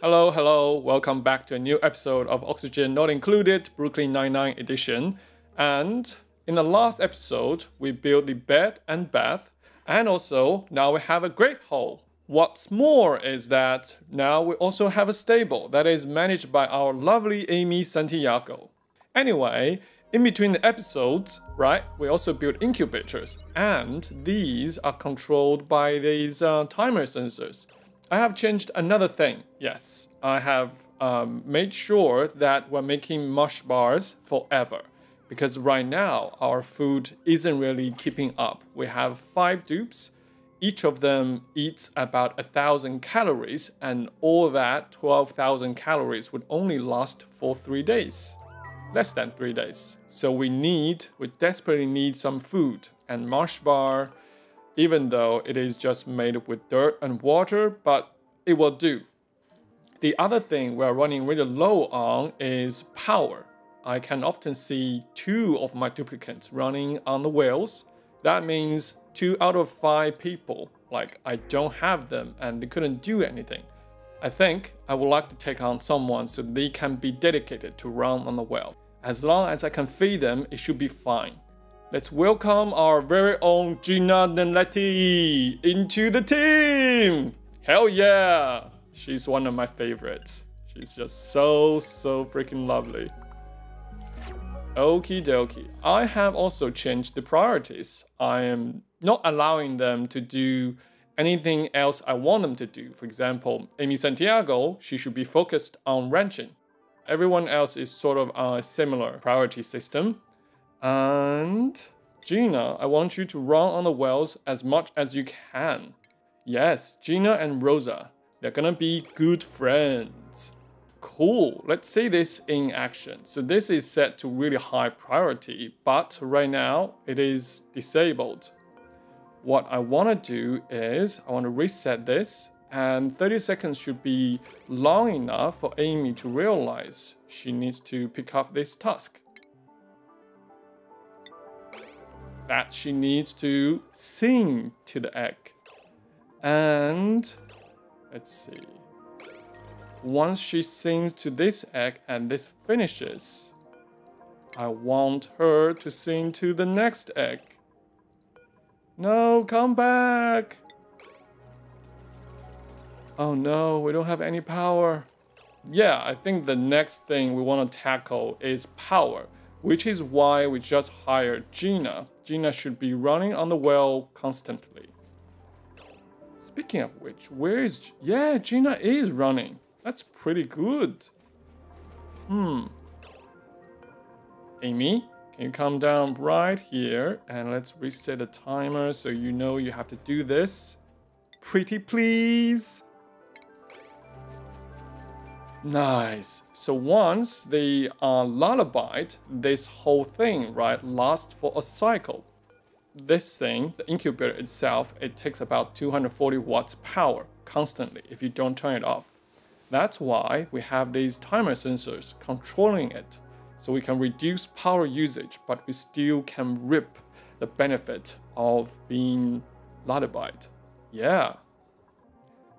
Hello, hello, welcome back to a new episode of Oxygen Not Included, Brooklyn Nine-Nine edition. And in the last episode, we built the bed and bath, and also now we have a great hall. What's more is that now we also have a stable that is managed by our lovely Amy Santiago. Anyway, in between the episodes, right, we also built incubators, and these are controlled by these timer sensors. I have changed another thing, yes. I have made sure that we're making mush bars forever, because right now our food isn't really keeping up. We have 5 dupes, each of them eats about 1,000 calories, and all that 12,000 calories would only last for 3 days. Less than 3 days. So we desperately need some food, and mush bar, even though it is just made with dirt and water, but it will do. The other thing we're running really low on is power. I can often see 2 of my duplicates running on the wheels. That means 2 out of 5 people, like I don't have them and they couldn't do anything. I think I would like to take on someone so they can be dedicated to run on the wheel. As long as I can feed them, it should be fine. Let's welcome our very own Gina Linetti into the team! Hell yeah! She's one of my favorites. She's just so freaking lovely. Okie dokie. I have also changed the priorities. I am not allowing them to do anything else I want them to do. For example, Amy Santiago, she should be focused on ranching. Everyone else is sort of on a similar priority system. And Gina, I want you to run on the wells as much as you can. Yes, Gina and Rosa, they're gonna be good friends. Cool, let's see this in action. So this is set to really high priority, but right now it is disabled. What I wanna do is, I wanna reset this, and 30 seconds should be long enough for Amy to realize she needs to pick up this task. That she needs to sing to the egg. And let's see. Once she sings to this egg and this finishes, I want her to sing to the next egg. No, come back. Oh no, we don't have any power. Yeah, I think the next thing we want to tackle is power, which is why we just hired Gina. Gina should be running on the well constantly. Speaking of which, where is... Yeah, Gina is running. That's pretty good. Amy, can you come down right here? And let's reset the timer so you know you have to do this. Pretty please. Nice. So once they are lullabied, this whole thing, right, lasts for a cycle. This thing, the incubator itself, it takes about 240 watts power constantly if you don't turn it off. That's why we have these timer sensors controlling it, so we can reduce power usage, but we still can rip the benefit of being lullabied. Yeah.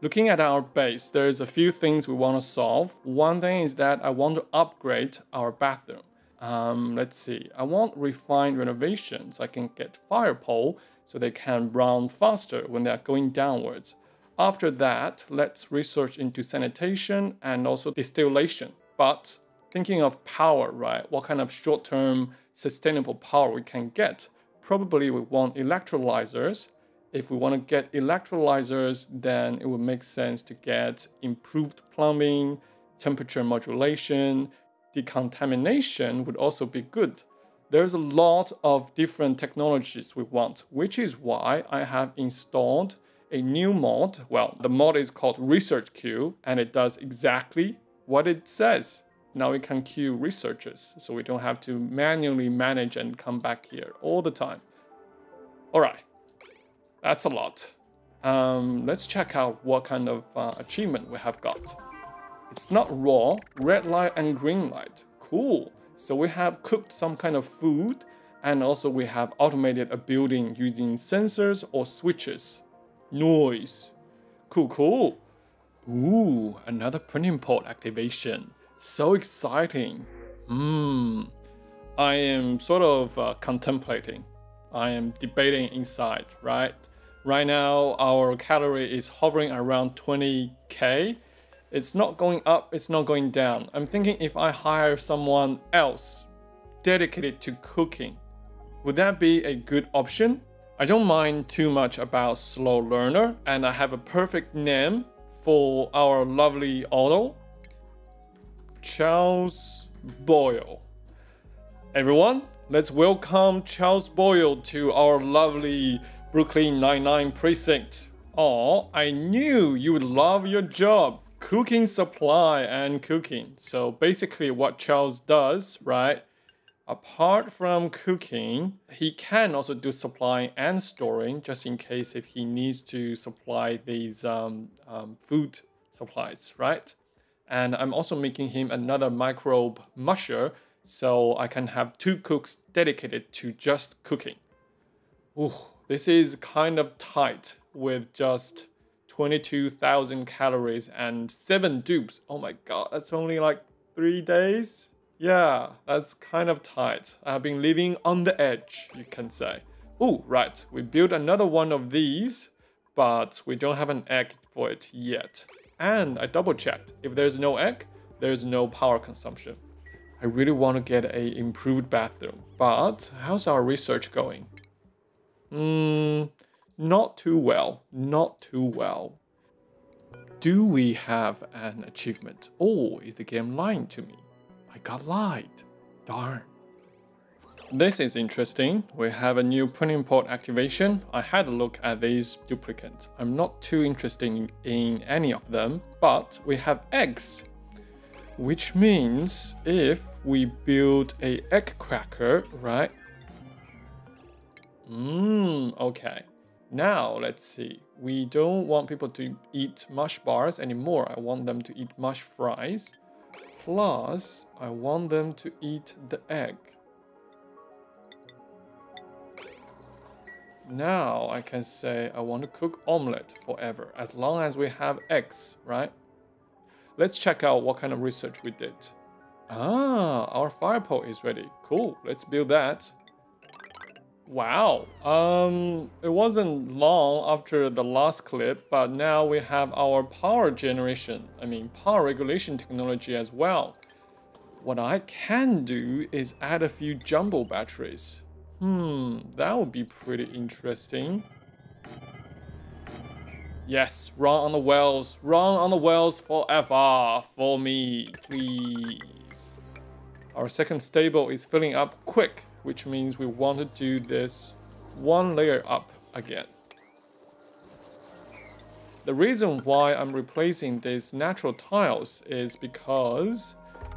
Looking at our base, there's a few things we want to solve. One thing is that I want to upgrade our bathroom. Let's see, I want refined renovations. So I can get fire pole so they can run faster when they're going downwards. After that, let's research into sanitation and also distillation. But thinking of power, right? What kind of short-term sustainable power we can get? Probably we want electrolyzers. If we want to get electrolyzers, then it would make sense to get improved plumbing, temperature modulation, decontamination would also be good. There's a lot of different technologies we want, which is why I have installed a new mod. Well, the mod is called Research Queue, and it does exactly what it says. Now we can queue researchers, so we don't have to manually manage and come back here all the time. All right. That's a lot. Let's check out what kind of achievement we have got. It's not raw, red light and green light. Cool. So we have cooked some kind of food, and also we have automated a building using sensors or switches. Nice. Cool. Ooh, another printing port activation. So exciting. I am sort of contemplating. I am debating inside, right? Right now, our calorie is hovering around 20k. It's not going up, it's not going down. I'm thinking if I hire someone else dedicated to cooking, would that be a good option? I don't mind too much about slow learner, and I have a perfect name for our lovely auto, Charles Boyle. Everyone, let's welcome Charles Boyle to our lovely Brooklyn Nine-Nine precinct. Oh, I knew you would love your job, cooking supply and cooking. So basically what Charles does, right? Apart from cooking, he can also do supplying and storing, just in case if he needs to supply these food supplies, right? And I'm also making him another microbe musher, so I can have two cooks dedicated to just cooking. Ooh, this is kind of tight with just 22,000 calories and 7 dupes. Oh my god, that's only like 3 days? Yeah, that's kind of tight. I've been living on the edge, you can say. Oh, right. We built another one of these, but we don't have an egg for it yet. And I double checked. If there's no egg, there's no power consumption. I really want to get an improved bathroom, but how's our research going? Not too well. Not too well. Do we have an achievement? Oh, is the game lying to me? I got lied. Darn. This is interesting. We have a new printing port activation. I had a look at these duplicates. I'm not too interested in any of them, but we have eggs. Which means if we build an egg cracker, right? Okay. Now let's see. We don't want people to eat mush bars anymore. I want them to eat mush fries. Plus, I want them to eat the egg. Now I can say I want to cook omelette forever, as long as we have eggs, right? Let's check out what kind of research we did. Ah, our fire pole is ready. Cool, let's build that. Wow, it wasn't long after the last clip, but now we have our power generation, I mean power regulation technology as well. What I can do is add a few jumbo batteries. That would be pretty interesting. Yes, run on the wells forever for me, please. Our second stable is filling up quick, which means we want to do this one layer up again. The reason why I'm replacing these natural tiles is because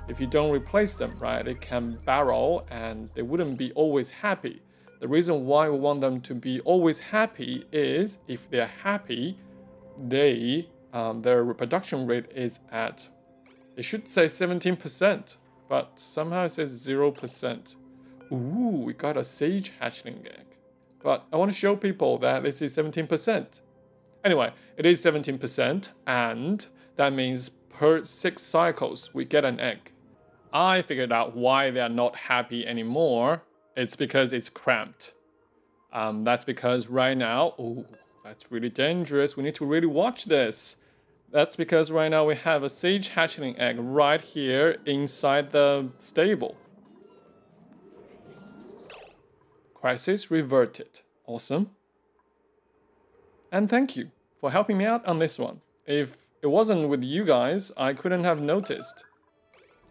if you don't replace them, right, they can barrel and they wouldn't be always happy. The reason why we want them to be always happy is if they're happy, they their reproduction rate is at, it should say 17%, but somehow it says 0%. Ooh, we got a sage hatchling egg. But I want to show people that this is 17%. Anyway, it is 17%, and that means per 6 cycles, we get an egg. I figured out why they are not happy anymore. It's because it's cramped. That's because right now, ooh, that's really dangerous. We need to really watch this. That's because right now we have a sage hatchling egg right here inside the stable. Crisis reverted. Awesome. And thank you for helping me out on this one. If it wasn't with you guys, I couldn't have noticed.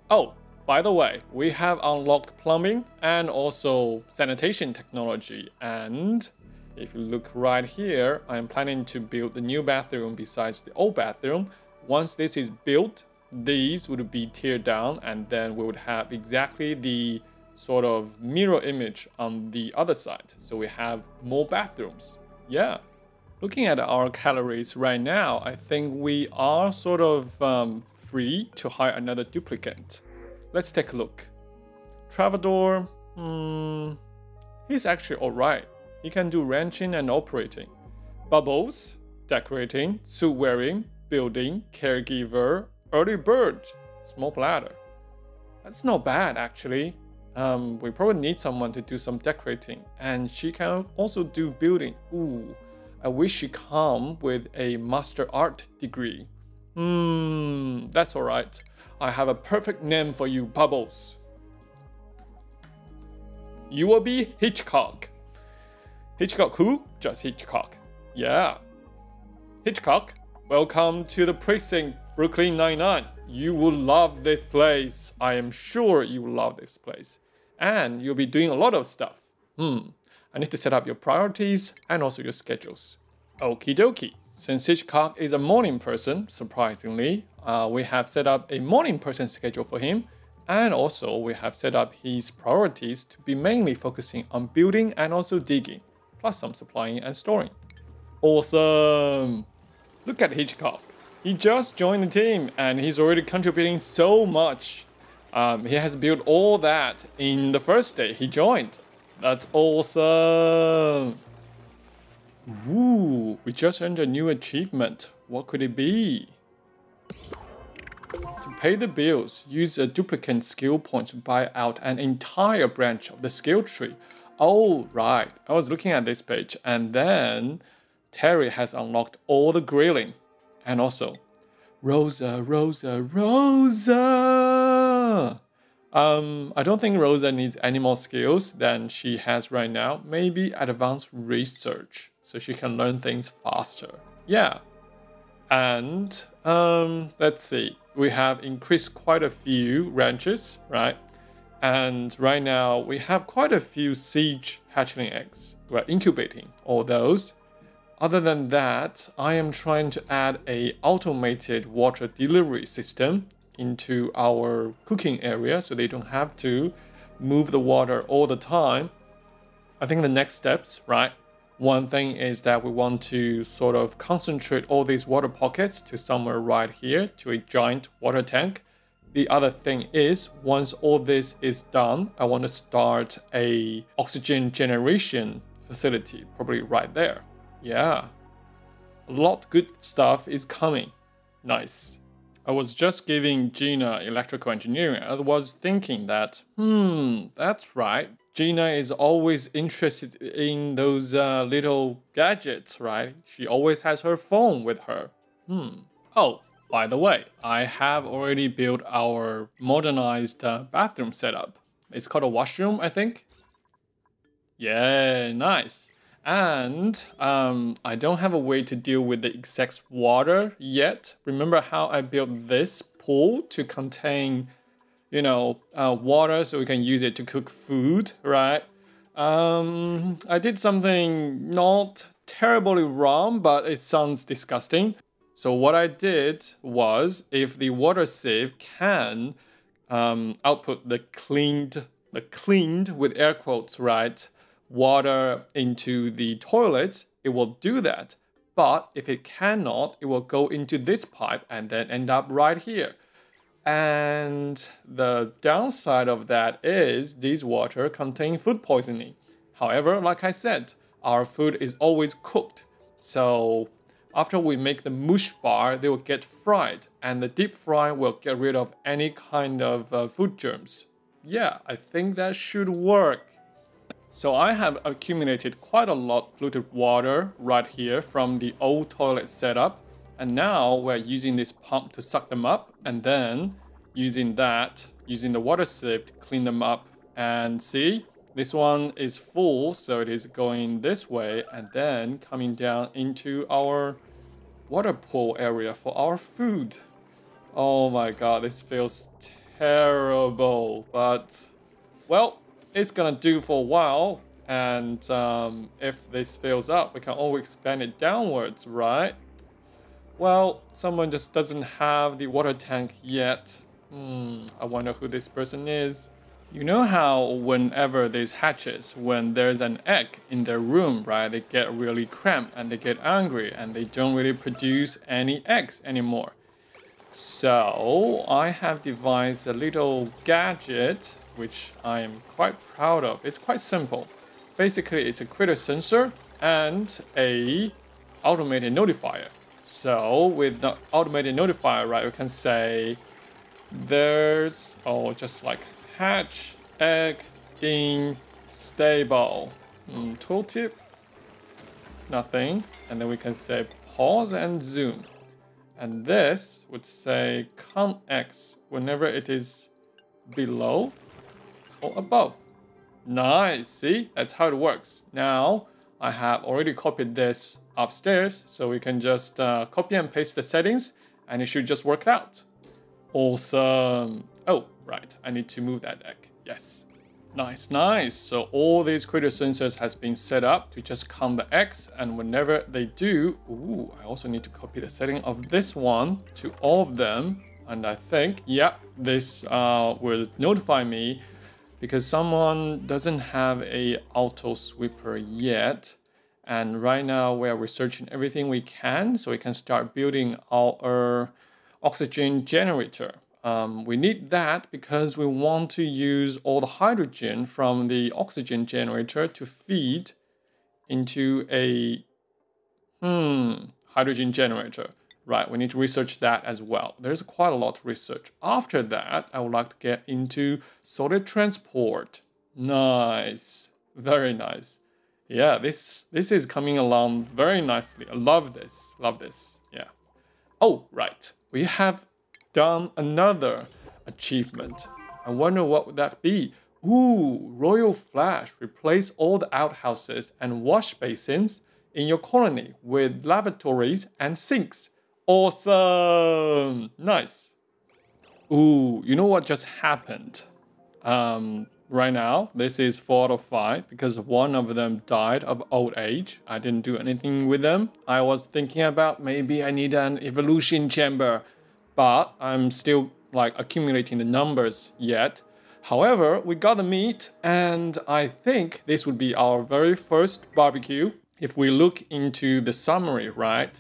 Oh, by the way, we have unlocked plumbing and also sanitation technology. And if you look right here, I'm planning to build the new bathroom besides the old bathroom. Once this is built, these would be teared down, and then we would have exactly the sort of mirror image on the other side, so we have more bathrooms. Yeah, looking at our calories right now, I think we are sort of free to hire another duplicate. Let's take a look. Travador, he's actually alright. He can do wrenching and operating. Bubbles, decorating, suit wearing, building, caregiver, early bird, small bladder. That's not bad, actually. We probably need someone to do some decorating, and she can also do building. Ooh, I wish she come with a master art degree. That's alright. I have a perfect name for you, Bubbles. You will be Hitchcock. Hitchcock who? Just Hitchcock. Yeah. Hitchcock, welcome to the precinct, Brooklyn Nine-Nine. You will love this place. I am sure you will love this place. And you'll be doing a lot of stuff. I need to set up your priorities and also your schedules. Okie dokie. Since Hitchcock is a morning person, surprisingly, we have set up a morning person schedule for him. And also we have set up his priorities to be mainly focusing on building and also digging, plus some supplying and storing. Awesome! Look at Hitchcock. He just joined the team and he's already contributing so much. He has built all that in the first day he joined. That's awesome. Ooh, we just earned a new achievement. What could it be? To pay the bills, use a duplicate skill point to buy out an entire branch of the skill tree. Oh, right. I was looking at this page and then Terry has unlocked all the grilling. And also, Rosa, Rosa, Rosa! I don't think Rosa needs any more skills than she has right now. Maybe advanced research, so she can learn things faster. Yeah. And, let's see. We have increased quite a few ranches, right? And right now, we have quite a few siege hatchling eggs. We're incubating all those. Other than that, I am trying to add an automated water delivery system into our cooking area so they don't have to move the water all the time. I think the next steps, right? One thing is that we want to sort of concentrate all these water pockets to somewhere right here, to a giant water tank. The other thing is, once all this is done, I want to start an oxygen generation facility, probably right there. Yeah, a lot of good stuff is coming. Nice. I was just giving Gina electrical engineering. I was thinking that, that's right. Gina is always interested in those little gadgets, right? She always has her phone with her. Oh, by the way, I have already built our modernized bathroom setup. It's called a washroom, I think. Yeah, nice. And I don't have a way to deal with the excess water yet. Remember how I built this pool to contain, you know, water so we can use it to cook food, right? I did something not terribly wrong, but it sounds disgusting. So what I did was, if the water sieve can output the cleaned with air quotes, right, water into the toilet, it will do that. But if it cannot, it will go into this pipe and then end up right here. And the downside of that is these water contain food poisoning. However, like I said, our food is always cooked. So after we make the mush bar, they will get fried and the deep fry will get rid of any kind of food germs. Yeah, I think that should work. So I have accumulated quite a lot of polluted water right here from the old toilet setup. And now we're using this pump to suck them up and then using the water sieve to clean them up. And see, this one is full, so it is going this way and then coming down into our water pool area for our food. Oh my god, this feels terrible, but well, it's gonna do for a while, and if this fills up, we can always expand it downwards, right? Well, someone just doesn't have the water tank yet. I wonder who this person is. You know how whenever this hatches, when there's an egg in their room, right, they get really cramped and they get angry and they don't really produce any eggs anymore. So I have devised a little gadget which I am quite proud of. It's quite simple. Basically, it's a critter sensor and an automated notifier. So with the automated notifier, right, we can say there's, oh, just like hatch egg in stable. Tooltip, nothing. And then we can say pause and zoom. And this would say conx whenever it is below or above. Nice, see, that's how it works. Now I have already copied this upstairs, so we can just copy and paste the settings and it should just work out. Awesome. Oh, right, I need to move that deck. Yes. Nice, nice. So all these critter sensors has been set up to just count the eggs, and whenever they do, ooh, I also need to copy the setting of this one to all of them. And I think, yeah, this will notify me because someone doesn't have a auto sweeper yet. And right now we are researching everything we can so we can start building our oxygen generator. We need that because we want to use all the hydrogen from the oxygen generator to feed into a hydrogen generator. Right, we need to research that as well. There's quite a lot to research. After that, I would like to get into solid transport. Nice, very nice. Yeah, this is coming along very nicely. I love this, yeah. Oh, right, we have done another achievement. I wonder what would that be? Ooh, Royal Flush. Replace all the outhouses and wash basins in your colony with lavatories and sinks. Awesome! Nice. Ooh, you know what just happened? Right now, this is 4 out of 5 because one of them died of old age. I didn't do anything with them. I was thinking about maybe I need an evolution chamber, but I'm still like accumulating the numbers yet. However, we got the meat, and I think this would be our very first barbecue. If we look into the summary, right?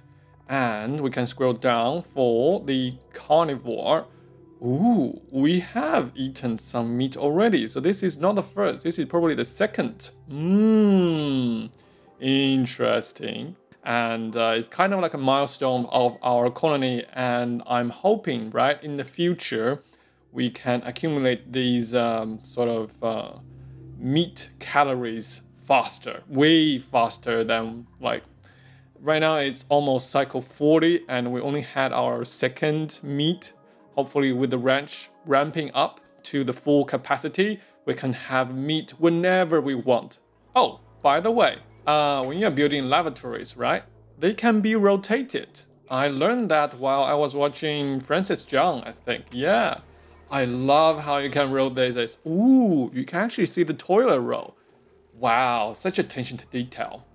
And we can scroll down for the carnivore. Ooh, we have eaten some meat already. So this is not the first, this is probably the second. Interesting. And it's kind of like a milestone of our colony, and I'm hoping, right, in the future we can accumulate these sort of meat calories faster, way faster than, like, right now it's almost cycle 40 and we only had our second meat. Hopefully with the ranch ramping up to the full capacity, we can have meat whenever we want. Oh, by the way, when you're building lavatories, right, they can be rotated. I learned that while I was watching Francis Jung, I think. Yeah, I love how you can rotate this. Ooh, you can actually see the toilet roll. Wow, such attention to detail.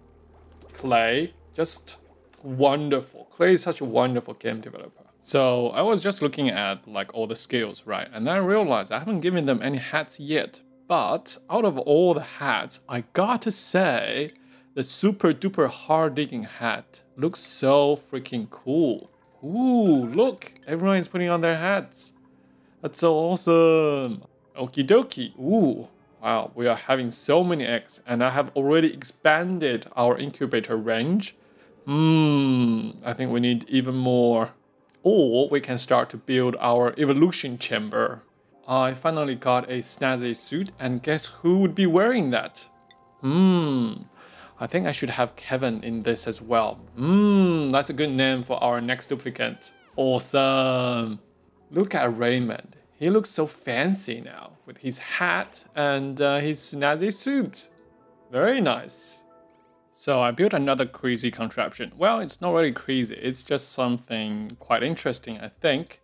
Clay, just wonderful. Clay is such a wonderful game developer. So I was just looking at like all the skills, right, and then I realized I haven't given them any hats yet. But out of all the hats, I gotta say, the super duper hard digging hat looks so freaking cool. Ooh, look, everyone is putting on their hats. That's so awesome. Okie dokie. Ooh, wow, we are having so many eggs, and I have already expanded our incubator range. I think we need even more. Or we can start to build our evolution chamber. I finally got a snazzy suit, and guess who would be wearing that? I think I should have Kevin in this as well. That's a good name for our next duplicate. Awesome. Look at Raymond. He looks so fancy now with his hat and his snazzy suit. Very nice. So I built another crazy contraption. Well, it's not really crazy. It's just something quite interesting, I think.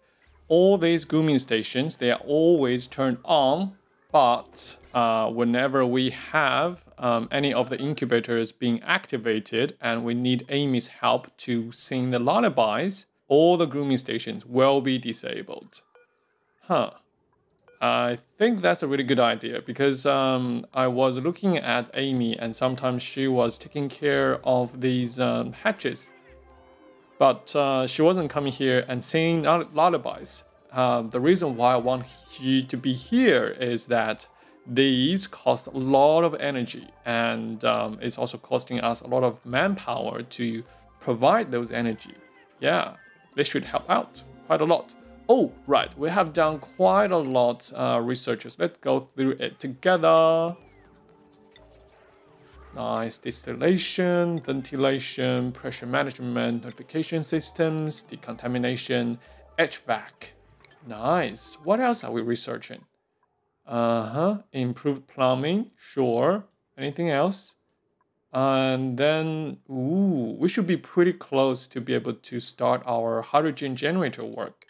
All these grooming stations, they are always turned on. But whenever we have any of the incubators being activated and we need Amy's help to sing the lullabies, all the grooming stations will be disabled. Huh. I think that's a really good idea because I was looking at Amy and sometimes she was taking care of these hatches. But she wasn't coming here and singing lullabies. The reason why I want you to be here is that these cost a lot of energy, and it's also costing us a lot of manpower to provide those energy. Yeah, this should help out quite a lot. Oh, right, we have done quite a lot researchers. Let's go through it together. Nice, distillation, ventilation, pressure management, notification systems, decontamination, HVAC. Nice. What else are we researching? Improved plumbing, sure. Anything else? And then, ooh, we should be pretty close to be able to start our hydrogen generator work.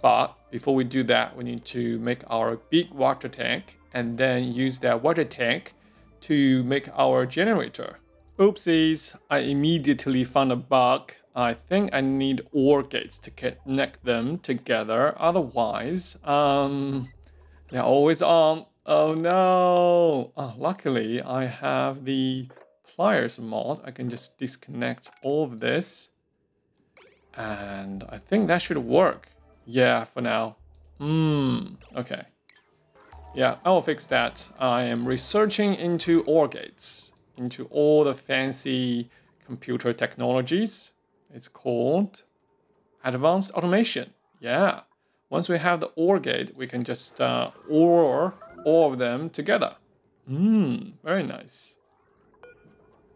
But before we do that, we need to make our big water tank and then use that water tank to make our generator. Oopsies, I immediately found a bug. I think I need OR gates to connect them together. Otherwise, they're always on. Oh no! Luckily, I have the pliers mod. I can just disconnect all of this. And I think that should work. Yeah, for now. Okay. Yeah, I will fix that. I am researching into OR gates, into all the fancy computer technologies. It's called advanced automation. Yeah. Once we have the OR gate, we can just OR all of them together. Very nice.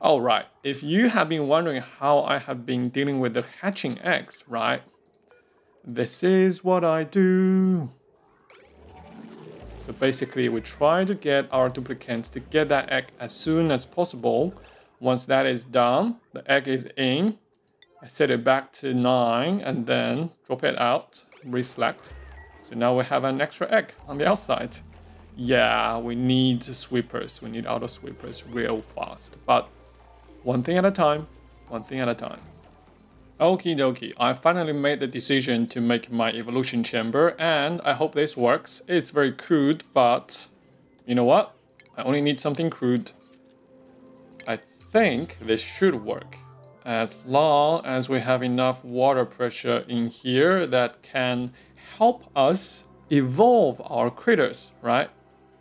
All right. If you have been wondering how I have been dealing with the hatching eggs, right? This is what I do. So basically, we try to get our duplicants to get that egg as soon as possible. Once that is done, the egg is in. I set it back to 9 and then drop it out, reselect. So now we have an extra egg on the outside. Yeah, we need sweepers. We need auto sweepers real fast. But one thing at a time, one thing at a time. Okie dokie, I finally made the decision to make my evolution chamber and I hope this works. It's very crude, but you know what? I only need something crude. I think this should work. As long as we have enough water pressure in here that can help us evolve our critters, right?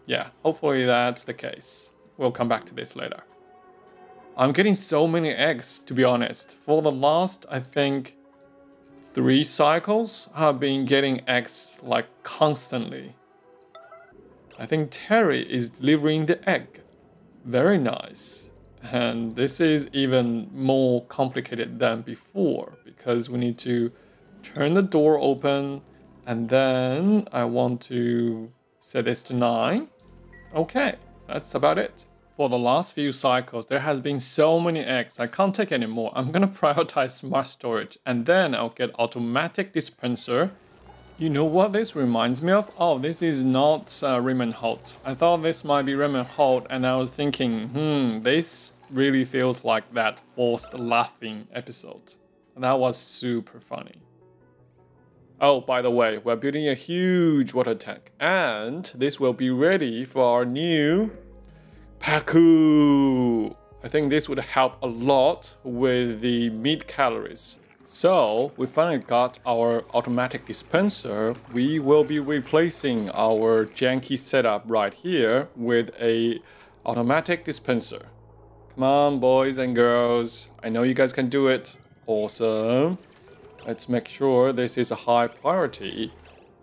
Yeah, hopefully that's the case. We'll come back to this later. I'm getting so many eggs, to be honest. For the last, I think, 3 cycles, I've been getting eggs, like, constantly. I think Terry is delivering the egg. Very nice. And this is even more complicated than before because we need to turn the door open and then I want to set this to 9. Okay, that's about it. For the last few cycles, there has been so many eggs, I can't take anymore. I'm gonna prioritize smart storage and then I'll get automatic dispenser. You know what this reminds me of? Oh, this is not Riemann Holt. I thought this might be Riemann Holt and I was thinking, this really feels like that forced laughing episode. And that was super funny. Oh, by the way, we're building a huge water tank and this will be ready for our new Paku. I think this would help a lot with the meat calories. So, we finally got our automatic dispenser. We will be replacing our janky setup right here with an automatic dispenser. Come on, boys and girls. I know you guys can do it. Awesome. Let's make sure this is a high priority.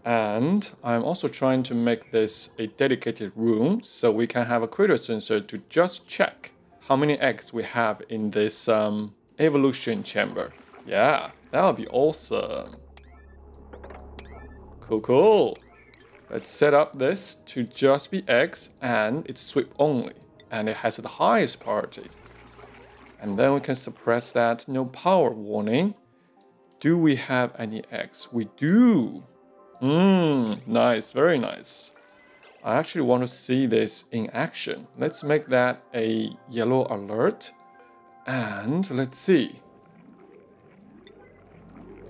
And I'm also trying to make this a dedicated room so we can have a critter sensor to just check how many eggs we have in this evolution chamber. Yeah, that would be awesome. Cool, cool. Let's set up this to just be eggs and it's sweep only. And it has the highest priority. And then we can suppress that no power warning. Do we have any eggs? We do. Nice, very nice. I actually want to see this in action. Let's make that a yellow alert. And let's see.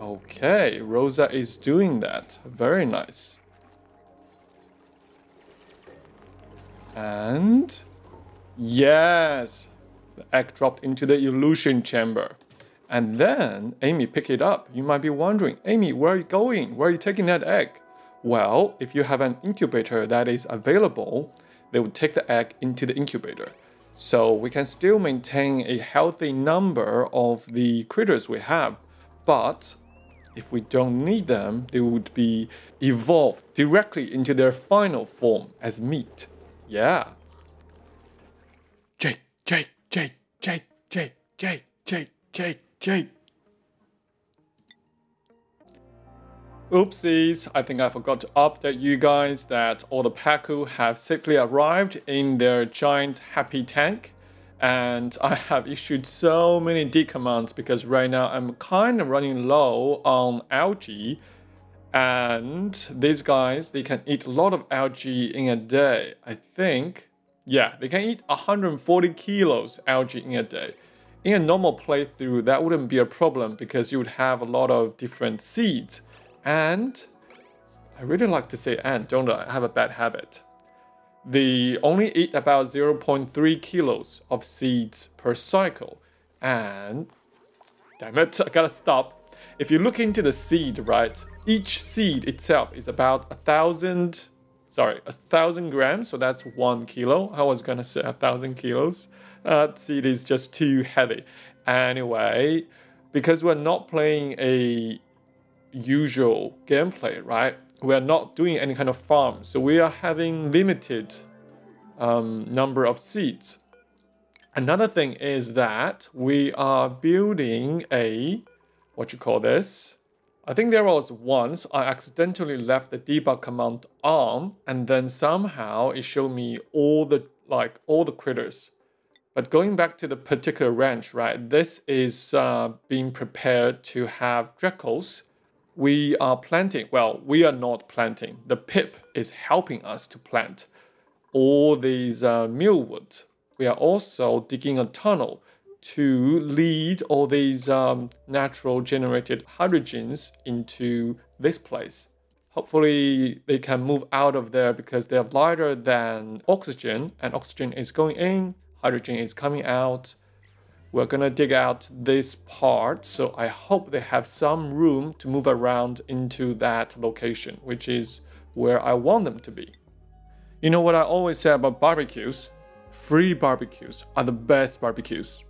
Okay, Rosa is doing that. Very nice. And yes, the egg dropped into the illusion chamber. And then Amy picked it up. You might be wondering, Amy, where are you going? Where are you taking that egg? Well, if you have an incubator that is available, they would take the egg into the incubator. So we can still maintain a healthy number of the critters we have. But if we don't need them, they would be evolved directly into their final form as meat. Yeah. Jake, Jake, Jake, Jake, Jake, Jake, Jake, Jake, Jake. Oopsies, I think I forgot to update you guys that all the Paku have safely arrived in their giant happy tank. And I have issued so many D commands because right now I'm kind of running low on algae. And these guys, they can eat a lot of algae in a day, I think. Yeah, they can eat 140 kilos algae in a day. In a normal playthrough, that wouldn't be a problem because you would have a lot of different seeds. And I really like to say and, don't I? I have a bad habit. They only eat about 0.3 kilos of seeds per cycle. And damn it, I gotta stop. If you look into the seed, right? Each seed itself is about 1,000 grams. So that's 1 kilo. I was gonna say 1,000 kilos. That seed is just too heavy. Anyway, because we're not playing a usual gameplay, right? We are not doing any kind of farm, so we are having limited number of seeds. Another thing is that we are building a, what you call this? I think there was once I accidentally left the debug command on, and then somehow it showed me all the critters. But going back to the particular ranch, right? This is being prepared to have Drackles. We are planting, well, we are not planting. The pip is helping us to plant all these millwood. We are also digging a tunnel to lead all these natural generated hydrogens into this place. Hopefully they can move out of there because they're lighter than oxygen, and oxygen is going in, hydrogen is coming out. We're gonna dig out this part, so I hope they have some room to move around into that location, which is where I want them to be. You know what I always say about barbecues? Free barbecues are the best barbecues.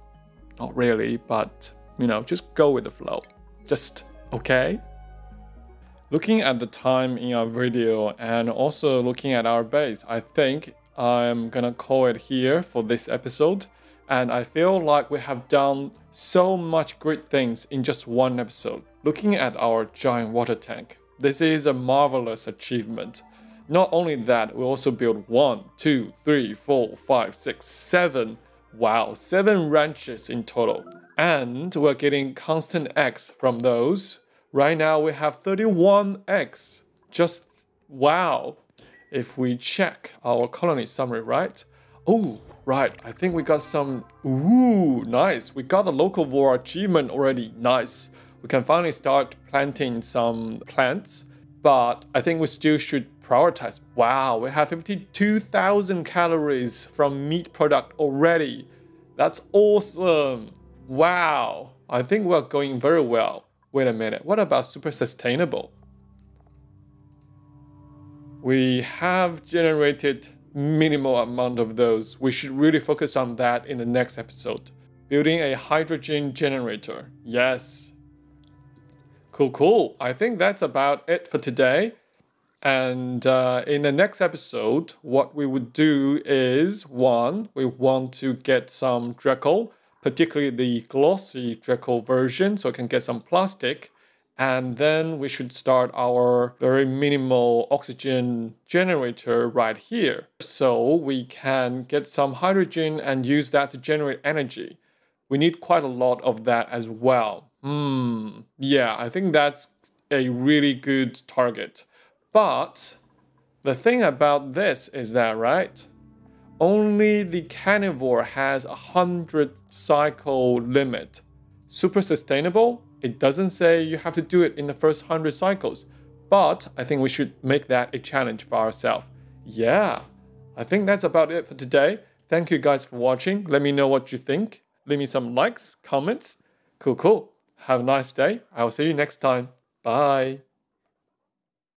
Not really, but you know, just go with the flow. Just okay? Looking at the time in our video and also looking at our base, I think I'm gonna call it here for this episode. And I feel like we have done so much great things in just one episode. Looking at our giant water tank, this is a marvelous achievement. Not only that, we also built 1, 2, 3, 4, 5, 6, 7. Wow, 7 ranches in total. And we're getting constant eggs from those. Right now we have 31 eggs. Just wow. If we check our colony summary, right? Oh, right, I think we got some... Ooh, nice. We got the Locavore achievement already. Nice. We can finally start planting some plants, but I think we still should prioritize. Wow, we have 52,000 calories from meat product already. That's awesome. Wow. I think we're going very well. Wait a minute. What about super sustainable? We have generated... minimal amount of those. We should really focus on that in the next episode. Building a hydrogen generator. Yes. Cool, cool. I think that's about it for today. And in the next episode, what we would do is, one, we want to get some Drekel, particularly the glossy Drekel version, so we can get some plastic. And then we should start our very minimal oxygen generator right here. So we can get some hydrogen and use that to generate energy. We need quite a lot of that as well. Yeah, I think that's a really good target. But the thing about this is that, right? Only the carnivore has 100 cycle limit. Super sustainable? It doesn't say you have to do it in the first 100 cycles, but I think we should make that a challenge for ourselves. Yeah, I think that's about it for today. Thank you guys for watching. Let me know what you think. Leave me some likes, comments. Cool, cool. Have a nice day. I'll see you next time. Bye.